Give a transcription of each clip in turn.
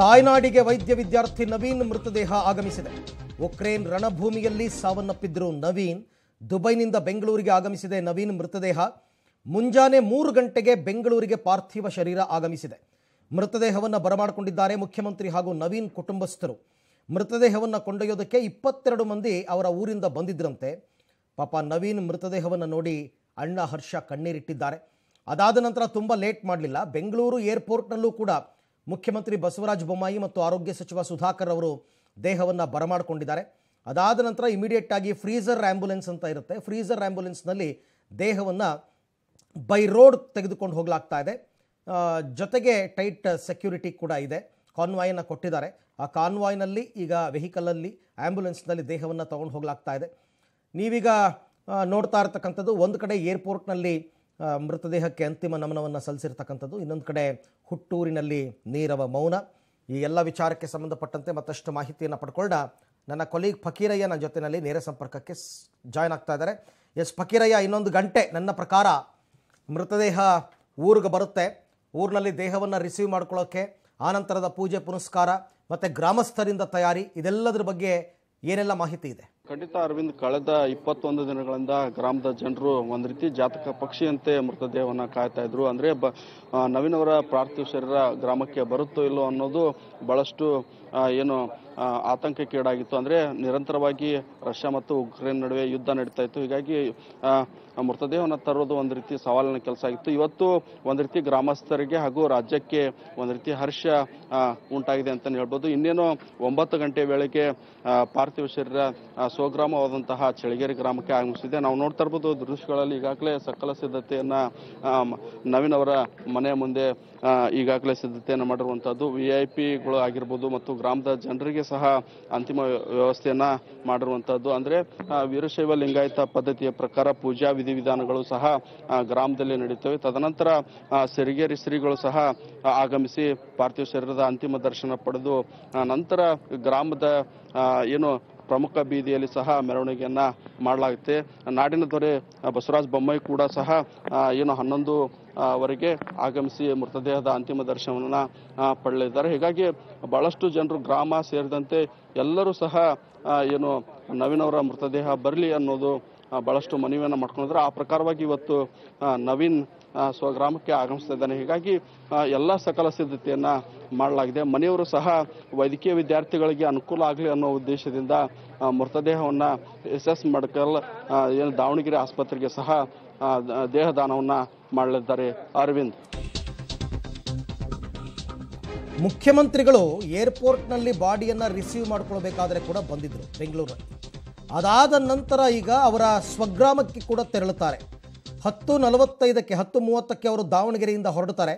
ತಾಯ್ನಾಡಿಗೆ ವೈದ್ಯ ವಿದ್ಯಾರ್ಥಿ ನವೀನ್ ಮೃತದೇಹ ಆಗಮಿಸಿದೆ. ಉಕ್ರೇನ್ ರಣಭೂಮಿಯಲ್ಲಿ ಸಾವನ್ನಪ್ಪಿದ್ದರು ನವೀನ್. ದುಬೈನಿಂದ ಬೆಂಗಳೂರಿಗೆ ಆಗಮಿಸಿದೆ ನವೀನ್ ಮೃತದೇಹ. ಮುಂಜಾನೆ 3 ಗಂಟೆಗೆ ಬೆಂಗಳೂರಿಗೆ ಪಾರ್ಥಿವ ಶರೀರ ಆಗಮಿಸಿದೆ. ಮೃತದೇಹವನ್ನು ಬರಮಾಡಿಕೊಂಡಿದ್ದಾರೆ ಮುಖ್ಯಮಂತ್ರಿ ಹಾಗೂ ನವೀನ್ ಕುಟುಂಬಸ್ಥರು. ಮೃತದೇಹವನ್ನು ಕೊಂಡೊಯ್ಯೋದಕ್ಕೆ 22 ಮಂದಿ ಅವರ ಊರಿಂದ ಬಂದಿದ್ರಂತೆ. ಪಾಪ ನವೀನ್ ಮೃತದೇಹವನ್ನು ನೋಡಿ ಅಣ್ಣ ಹರ್ಷ ಕಣ್ಣೀರಿಟ್ಟಿದ್ದಾರೆ. ಅದಾದ ನಂತರ ತುಂಬ ಲೇಟ್ ಮಾಡಲಿಲ್ಲ. ಬೆಂಗಳೂರು ಏರ್ಪೋರ್ಟ್ನಲ್ಲೂ ಕೂಡ ಮುಖ್ಯಮಂತ್ರಿ ಬಸವರಾಜ ಬೊಮ್ಮಾಯಿ ಮತ್ತು ಆರೋಗ್ಯ ಸಚಿವ ಸುಧಾಕರ್ ಅವರು ದೇಹವನ್ನು ಬರಮಾಡಿಕೊಂಡಿದ್ದಾರೆ. ಅದಾದ ನಂತರ ಇಮಿಡಿಯೇಟ್ ಆಗಿ ಫ್ರೀಜರ್ ಆ್ಯಂಬುಲೆನ್ಸ್ ಅಂತ ಇರುತ್ತೆ, ಫ್ರೀಜರ್ ಆ್ಯಂಬುಲೆನ್ಸ್ನಲ್ಲಿ ದೇಹವನ್ನು ಬೈ ರೋಡ್ ತೆಗೆದುಕೊಂಡು ಹೋಗಲಾಗ್ತಾ ಇದೆ. ಜೊತೆಗೆ ಟೈಟ್ ಸೆಕ್ಯೂರಿಟಿ ಕೂಡ ಇದೆ. ಕಾನ್ವಾಯನ್ನು ಕೊಟ್ಟಿದ್ದಾರೆ. ಆ ಕಾನ್ವಾಯ್ನಲ್ಲಿ ಈಗ ವೆಹಿಕಲಲ್ಲಿ ಆ್ಯಂಬುಲೆನ್ಸ್ನಲ್ಲಿ ದೇಹವನ್ನು ತೊಗೊಂಡು ಹೋಗಲಾಗ್ತಾ ಇದೆ. ನೀವೀಗ ನೋಡ್ತಾ ಇರ್ತಕ್ಕಂಥದ್ದು ಒಂದು ಕಡೆ ಏರ್ಪೋರ್ಟ್ನಲ್ಲಿ ಮೃತದೇಹಕ್ಕೆ ಅಂತಿಮ ನಮನವನ್ನು ಸಲ್ಲಿಸಿರ್ತಕ್ಕಂಥದ್ದು, ಇನ್ನೊಂದು ಕಡೆ ಹುಟ್ಟೂರಿನಲ್ಲಿ ನೀರವ ಮೌನ. ಈ ಎಲ್ಲ ವಿಚಾರಕ್ಕೆ ಸಂಬಂಧಪಟ್ಟಂತೆ ಮತ್ತಷ್ಟು ಮಾಹಿತಿಯನ್ನು ಪಡ್ಕೊಳ್ಳೋಣ. ನನ್ನ ಕೊಲೀಗ್ ಫಕೀರಯ್ಯ ನನ್ನ ಜೊತೆಯಲ್ಲಿ ನೇರ ಸಂಪರ್ಕಕ್ಕೆ ಜಾಯ್ನ್ ಆಗ್ತಾ ಇದ್ದಾರೆ. ಎಸ್ ಫಕೀರಯ್ಯ, ಇನ್ನೊಂದು ಗಂಟೆ ನನ್ನ ಪ್ರಕಾರ ಮೃತದೇಹ ಊರಿಗೆ ಬರುತ್ತೆ. ಊರಿನಲ್ಲಿ ದೇಹವನ್ನು ರಿಸೀವ್ ಮಾಡ್ಕೊಳ್ಳೋಕ್ಕೆ ಆನಂತರದ ಪೂಜೆ ಪುನಸ್ಕಾರ ಮತ್ತು ಗ್ರಾಮಸ್ಥರಿಂದ ತಯಾರಿ, ಇದೆಲ್ಲದರ ಬಗ್ಗೆ ಏನೆಲ್ಲ ಮಾಹಿತಿ ಇದೆ? ಖಂಡಿತ ಅರವಿಂದ್, ಕಳೆದ 21 ದಿನಗಳಿಂದ ಗ್ರಾಮದ ಜನರು ಒಂದು ರೀತಿ ಜಾತಕ ಪಕ್ಷಿಯಂತೆ ಮೃತದೇಹವನ್ನು ಕಾಯ್ತಾ ಇದ್ರು. ಅಂದರೆ ನವೀನ್ ಅವರ ಪಾರ್ಥಿವ ಶರೀರ ಗ್ರಾಮಕ್ಕೆ ಬರುತ್ತೋ ಇಲ್ಲೋ ಅನ್ನೋದು ಬಹಳಷ್ಟು ಏನು ಆತಂಕಕ್ಕೀಡಾಗಿತ್ತು. ಅಂದರೆ ನಿರಂತರವಾಗಿ ರಷ್ಯಾ ಮತ್ತು ಉಕ್ರೇನ್ ನಡುವೆ ಯುದ್ಧ ನಡೀತಾ ಇತ್ತು. ಹೀಗಾಗಿ ಮೃತದೇಹವನ್ನು ತರೋದು ಒಂದು ರೀತಿ ಸವಾಲಿನ ಕೆಲಸ ಆಗಿತ್ತು. ಇವತ್ತು ಒಂದು ರೀತಿ ಗ್ರಾಮಸ್ಥರಿಗೆ ಹಾಗೂ ರಾಜ್ಯಕ್ಕೆ ಒಂದು ರೀತಿ ಹರ್ಷ ಉಂಟಾಗಿದೆ ಅಂತಲೇ ಹೇಳ್ಬೋದು. ಇನ್ನೇನು 9 ಗಂಟೆ ವೇಳೆಗೆ ಪಾರ್ಥಿವ ಶರೀರ ಸ್ವಗ್ರಾಮವಾದಂತಹ ಚಳಗೇರಿ ಗ್ರಾಮಕ್ಕೆ ಆಗಮಿಸಿದೆ. ನಾವು ನೋಡ್ತಾ ಇರ್ಬೋದು ದೃಶ್ಯಗಳಲ್ಲಿ ಈಗಾಗಲೇ ಸಕಲ ಸಿದ್ಧತೆಯನ್ನು ನವೀನ್ ಅವರ ಮನೆಯ ಮುಂದೆ ಈಗಾಗಲೇ ಸಿದ್ಧತೆಯನ್ನು ಮಾಡಿರುವಂಥದ್ದು. VIP ಗಳು ಆಗಿರ್ಬೋದು ಮತ್ತು ಗ್ರಾಮದ ಜನರಿಗೆ ಸಹ ಅಂತಿಮ ವ್ಯವಸ್ಥೆಯನ್ನು ಮಾಡಿರುವಂಥದ್ದು. ಅಂದರೆ ವೀರಶೈವ ಲಿಂಗಾಯತ ಪದ್ಧತಿಯ ಪ್ರಕಾರ ಪೂಜಾ ವಿಧಿವಿಧಾನಗಳು ಸಹ ಗ್ರಾಮದಲ್ಲಿ ನಡೀತವೆ. ತದನಂತರ ಸಿರಿಗೇರಿ ಶ್ರೀಗಳು ಸಹ ಆಗಮಿಸಿ ಪಾರ್ಥಿವ ಶರೀರದ ಅಂತಿಮ ದರ್ಶನ ಪಡೆದು ನಂತರ ಗ್ರಾಮದ ಏನು ಪ್ರಮುಖ ಬೀದಿಯಲ್ಲಿ ಸಹ ಮೆರವಣಿಗೆಯನ್ನು ಮಾಡಲಾಗುತ್ತೆ. ನಾಡಿನ ದೊರೆ ಬಸವರಾಜ ಬೊಮ್ಮಾಯಿ ಕೂಡ ಸಹ ಏನು 11 ವರೆಗೆ ಆಗಮಿಸಿ ಮೃತದೇಹದ ಅಂತಿಮ ದರ್ಶನವನ್ನು ಪಡೆಯಲಿದ್ದಾರೆ. ಹೀಗಾಗಿ ಬಹಳಷ್ಟು ಜನರು ಗ್ರಾಮ ಸೇರಿದಂತೆ ಎಲ್ಲರೂ ಸಹ ಏನು ನವೀನ್ ಅವರ ಮೃತದೇಹ ಬರಲಿ ಅನ್ನೋದು ಬಹಳಷ್ಟು ಮನವಿಯನ್ನು ಮಾಡ್ಕೊಂಡಿದ್ದಾರೆ. ಆ ಪ್ರಕಾರವಾಗಿ ಇವತ್ತು ನವೀನ್ ಸ್ವಗ್ರಾಮಕ್ಕೆ ಆಗಮಿಸ್ತಾ ಇದ್ದಾನೆ. ಹೀಗಾಗಿ ಎಲ್ಲ ಸಕಲ ಸಿದ್ಧತೆಯನ್ನು ಮಾಡಲಾಗಿದೆ. ಮನೆಯವರು ಸಹ ವೈದ್ಯಕೀಯ ವಿದ್ಯಾರ್ಥಿಗಳಿಗೆ ಅನುಕೂಲ ಆಗಲಿ ಅನ್ನೋ ಉದ್ದೇಶದಿಂದ ಮೃತದೇಹವನ್ನು ಎಸ್ ಮೆಡಿಕಲ್ ಏನು ದಾವಣಗೆರೆ ಆಸ್ಪತ್ರೆಗೆ ಸಹ ದೇಹದಾನವನ್ನು ಮಾಡಲಿದ್ದಾರೆ. ಅರವಿಂದ್, ಮುಖ್ಯಮಂತ್ರಿಗಳು ಏರ್ಪೋರ್ಟ್ನಲ್ಲಿ ಬಾಡಿಯನ್ನು ರಿಸೀವ್ ಮಾಡ್ಕೊಳ್ಬೇಕಾದ್ರೆ ಕೂಡ ಬಂದಿದ್ದರು ಬೆಂಗಳೂರಲ್ಲಿ. ಅದಾದ ನಂತರ ಈಗ ಅವರ ಸ್ವಗ್ರಾಮಕ್ಕೆ ಕೂಡ ತೆರಳುತ್ತಾರೆ. 10:35 ಅವರು ದಾವಣಗೆರೆಯಿಂದ ಹೊರಡ್ತಾರೆ.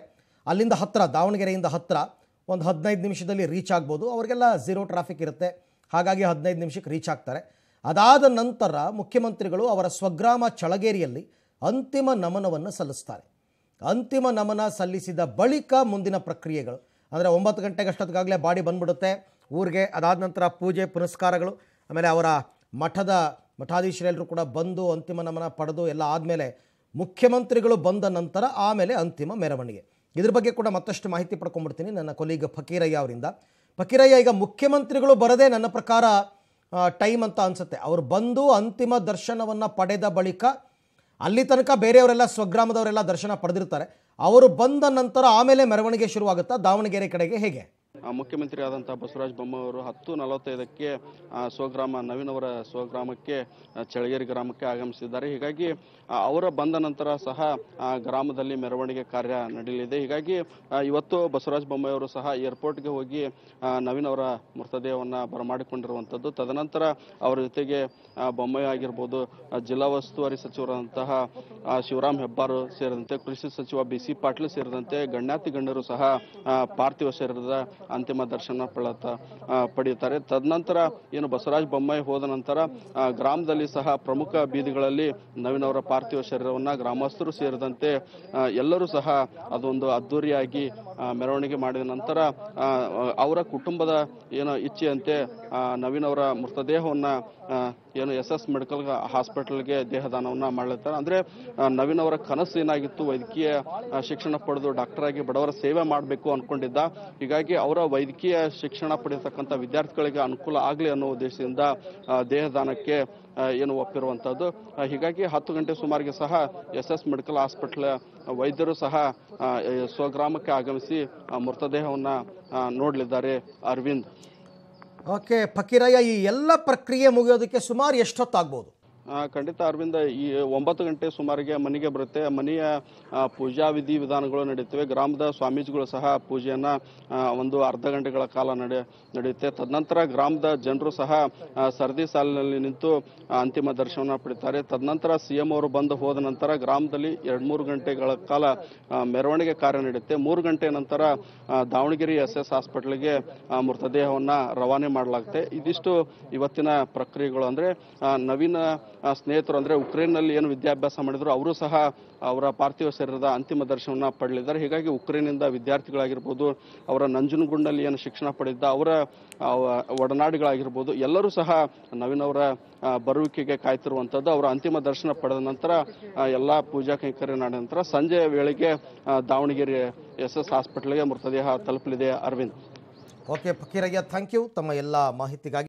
ಅಲ್ಲಿಂದ ಹತ್ತಿರ, ದಾವಣಗೆರೆಯಿಂದ ಹತ್ತಿರ ಒಂದು 15 ನಿಮಿಷದಲ್ಲಿ ರೀಚ್ ಆಗ್ಬೋದು. ಅವರಿಗೆಲ್ಲ ಝೀರೋ ಟ್ರಾಫಿಕ್ ಇರುತ್ತೆ, ಹಾಗಾಗಿ 15 ನಿಮಿಷಕ್ಕೆ ರೀಚ್ ಆಗ್ತಾರೆ. ಅದಾದ ನಂತರ ಮುಖ್ಯಮಂತ್ರಿಗಳು ಅವರ ಸ್ವಗ್ರಾಮ ಚಳಗೇರಿಯಲ್ಲಿ ಅಂತಿಮ ನಮನವನ್ನು ಸಲ್ಲಿಸ್ತಾರೆ. ಅಂತಿಮ ನಮನ ಸಲ್ಲಿಸಿದ ಬಳಿಕ ಮುಂದಿನ ಪ್ರಕ್ರಿಯೆಗಳು, ಅಂದರೆ 9 ಗಂಟೆಗಷ್ಟೊತ್ತಿಗಾಗಲೇ ಬಾಡಿ ಬಂದ್ಬಿಡುತ್ತೆ ಊರಿಗೆ. ಅದಾದ ನಂತರ ಪೂಜೆ ಪುನಸ್ಕಾರಗಳು, ಆಮೇಲೆ ಅವರ ಮಠಾಧೀಶರೆಲ್ಲರೂ ಕೂಡ ಬಂದು ಅಂತಿಮ ನಮನ ಪಡೆದು ಎಲ್ಲ ಆದಮೇಲೆ ಮುಖ್ಯಮಂತ್ರಿಗಳು ಬಂದ ನಂತರ ಆಮೇಲೆ ಅಂತಿಮ ಮೆರವಣಿಗೆ. ಇದ್ರ ಬಗ್ಗೆ ಕೂಡ ಮತ್ತಷ್ಟು ಮಾಹಿತಿ ಪಡ್ಕೊಂಡ್ಬಿಡ್ತೀನಿ ನನ್ನ ಕೊಲೀಗ್ ಫಕೀರಯ್ಯ ಅವರಿಂದ. ಫಕೀರಯ್ಯ, ಈಗ ಮುಖ್ಯಮಂತ್ರಿಗಳು ಬರದೇ ನನ್ನ ಪ್ರಕಾರ ಟೈಮ್ ಅಂತ ಅನಿಸುತ್ತೆ. ಅವರು ಬಂದು ಅಂತಿಮ ದರ್ಶನವನ್ನು ಪಡೆದ ಬಳಿಕ ಅಲ್ಲಿ ತನಕ ಬೇರೆಯವರೆಲ್ಲ ಸ್ವಗ್ರಾಮದವರೆಲ್ಲ ದರ್ಶನ ಪಡೆದಿರ್ತಾರೆ. ಅವರು ಬಂದ ನಂತರ ಆಮೇಲೆ ಮೆರವಣಿಗೆ ಶುರುವಾಗುತ್ತಾ ದಾವಣಗೆರೆ ಕಡೆಗೆ? ಹೇಗೆ? ಮುಖ್ಯಮಂತ್ರಿ ಆದಂತಹ ಬಸವರಾಜ ಬೊಮ್ಮಾಯಿ ಅವರು 10:45 ಸ್ವಗ್ರಾಮ ನವೀನ್ ಅವರ ಸ್ವಗ್ರಾಮಕ್ಕೆ ಚಳಗೇರಿ ಗ್ರಾಮಕ್ಕೆ ಆಗಮಿಸಿದ್ದಾರೆ. ಹೀಗಾಗಿ ಅವರ ಬಂದ ನಂತರ ಸಹ ಗ್ರಾಮದಲ್ಲಿ ಮೆರವಣಿಗೆ ಕಾರ್ಯ ನಡೆಯಲಿದೆ. ಹೀಗಾಗಿ ಇವತ್ತು ಬಸವರಾಜ ಬೊಮ್ಮಾಯಿ ಅವರು ಸಹ ಏರ್ಪೋರ್ಟ್ಗೆ ಹೋಗಿ ನವೀನ್ ಅವರ ಮೃತದೇಹವನ್ನು ಬರಮಾಡಿಕೊಂಡಿರುವಂಥದ್ದು. ತದನಂತರ ಅವರ ಜೊತೆಗೆ ಬೊಮ್ಮಾಯಿ ಆಗಿರ್ಬೋದು, ಜಿಲ್ಲಾ ಉಸ್ತುವಾರಿ ಸಚಿವರಾದಂತಹ ಶಿವರಾಮ್ ಹೆಬ್ಬಾರ್ ಸೇರಿದಂತೆ ಕೃಷಿ ಸಚಿವ BC ಪಾಟೀಲ್ ಸೇರಿದಂತೆ ಗಣ್ಯಾತಿಗಣ್ಯರು ಸಹ ಪಾರ್ಥಿವ ಶರೀರದ ಅಂತಿಮ ದರ್ಶನ ಪಡೆಯುತ್ತಾರೆ. ತದನಂತರ ಏನು ಬಸವರಾಜ ಬೊಮ್ಮಾಯಿ ಹೋದ ನಂತರ ಗ್ರಾಮದಲ್ಲಿ ಸಹ ಪ್ರಮುಖ ಬೀದಿಗಳಲ್ಲಿ ನವೀನ್ ಅವರ ಪಾರ್ಥಿವ ಶರೀರವನ್ನು ಗ್ರಾಮಸ್ಥರು ಸೇರಿದಂತೆ ಎಲ್ಲರೂ ಸಹ ಅದೊಂದು ಅದ್ದೂರಿಯಾಗಿ ಮೆರವಣಿಗೆ ಮಾಡಿದ ನಂತರ ಅವರ ಕುಟುಂಬದ ಏನೋ ಇಚ್ಛೆಯಂತೆ ನವೀನ್ ಅವರ ಮೃತದೇಹವನ್ನು ಏನು ಎಸ್ ಎಸ್ ಮೆಡಿಕಲ್ ಹಾಸ್ಪಿಟಲ್ಗೆ ದೇಹದಾನವನ್ನು ಮಾಡ್ತಾರೆ. ಅಂದರೆ ನವೀನವರ ಕನಸು ಏನಾಗಿತ್ತು, ವೈದ್ಯಕೀಯ ಶಿಕ್ಷಣ ಪಡೆದು ಡಾಕ್ಟರ್ ಆಗಿ ಬಡವರ ಸೇವೆ ಮಾಡಬೇಕು ಅಂದ್ಕೊಂಡಿದ್ದ. ಹೀಗಾಗಿ ಅವರ ವೈದ್ಯಕೀಯ ಶಿಕ್ಷಣ ಪಡೆಯತಕ್ಕಂಥ ವಿದ್ಯಾರ್ಥಿಗಳಿಗೆ ಅನುಕೂಲ ಆಗಲಿ ಅನ್ನೋ ಉದ್ದೇಶದಿಂದ ದೇಹದಾನಕ್ಕೆ ಏನು ಒಪ್ಪಿರುವಂಥದ್ದು. ಹೀಗಾಗಿ 10 ಗಂಟೆ ಸುಮಾರಿಗೆ ಸಹ ಎಸ್ ಎಸ್ ಮೆಡಿಕಲ್ ಹಾಸ್ಪಿಟಲ್ ವೈದ್ಯರು ಸಹ ಸ್ವಗ್ರಾಮಕ್ಕೆ ಆಗಮಿಸಿ ಮೃತದೇಹವನ್ನು ನೋಡಲಿದ್ದಾರೆ. ಅರವಿಂದ್. ಓಕೆ ಫಕೀರಯ್ಯ, ಈ ಎಲ್ಲ ಪ್ರಕ್ರಿಯೆ ಮುಗಿಯೋದಕ್ಕೆ ಸುಮಾರು ಎಷ್ಟೊತ್ತಾಗ್ಬೋದು? ಖಂಡಿತ ಅರವಿಂದ, ಈ 9 ಗಂಟೆ ಸುಮಾರಿಗೆ ಮನೆಗೆ ಬರುತ್ತೆ. ಮನೆಯ ಪೂಜಾ ವಿಧಿ ವಿಧಾನಗಳು ನಡೆಯುತ್ತವೆ. ಗ್ರಾಮದ ಸ್ವಾಮೀಜಿಗಳು ಸಹ ಪೂಜೆಯನ್ನು ಒಂದು ಅರ್ಧ ಗಂಟೆಗಳ ಕಾಲ ನಡೆಯುತ್ತೆ. ತದನಂತರ ಗ್ರಾಮದ ಜನರು ಸಹ ಸರದಿ ಸಾಲಿನಲ್ಲಿ ನಿಂತು ಅಂತಿಮ ದರ್ಶನ ಪಡಿತಾರೆ. ತದನಂತರ CM ಅವರು ಬಂದು ಹೋದ ನಂತರ ಗ್ರಾಮದಲ್ಲಿ 2-3 ಗಂಟೆಗಳ ಕಾಲ ಮೆರವಣಿಗೆ ಕಾರ್ಯ ನಡೆಯುತ್ತೆ. 3 ಗಂಟೆ ನಂತರ ದಾವಣಗೆರೆ SS ಹಾಸ್ಪಿಟಲ್ಗೆ ಮೃತದೇಹವನ್ನು ರವಾನೆ ಮಾಡಲಾಗುತ್ತೆ. ಇದಿಷ್ಟು ಇವತ್ತಿನ ಪ್ರಕ್ರಿಯೆಗಳು. ಅಂದರೆ ನವೀನ ಸ್ನೇಹಿತರು, ಅಂದರೆ ಉಕ್ರೇನ್ನಲ್ಲಿ ಏನು ವಿದ್ಯಾಭ್ಯಾಸ ಮಾಡಿದ್ರು ಅವರು ಸಹ ಅವರ ಪಾರ್ಥಿವ ಶರೀರದ ಅಂತಿಮ ದರ್ಶನ ಪಡೆಯಲಿದ್ದಾರೆ. ಹೀಗಾಗಿ ಉಕ್ರೇನಿಂದ ವಿದ್ಯಾರ್ಥಿಗಳಾಗಿರ್ಬೋದು, ಅವರ ನಂಜನಗೂಡಿನಲ್ಲಿ ಏನು ಶಿಕ್ಷಣ ಪಡೆದಿದ್ದ ಅವರ ಒಡನಾಡಿಗಳಾಗಿರ್ಬೋದು, ಎಲ್ಲರೂ ಸಹ ನವೀನವರ ಬರುವಿಕೆಗೆ ಕಾಯ್ತಿರುವಂಥದ್ದು. ಅವರ ಅಂತಿಮ ದರ್ಶನ ಪಡೆದ ನಂತರ ಎಲ್ಲ ಪೂಜಾ ಕೈಂಕರ್ಯ ನಡೆದ ನಂತರ ಸಂಜೆ ವೇಳೆಗೆ ದಾವಣಗೆರೆ SS ಹಾಸ್ಪಿಟಲ್ಗೆ ಮೃತದೇಹ ತಲುಪಲಿದೆ. Arvind. Okay Fakirayya, thank you ತಮ್ಮ ಎಲ್ಲ ಮಾಹಿತಿಗಾಗಿ.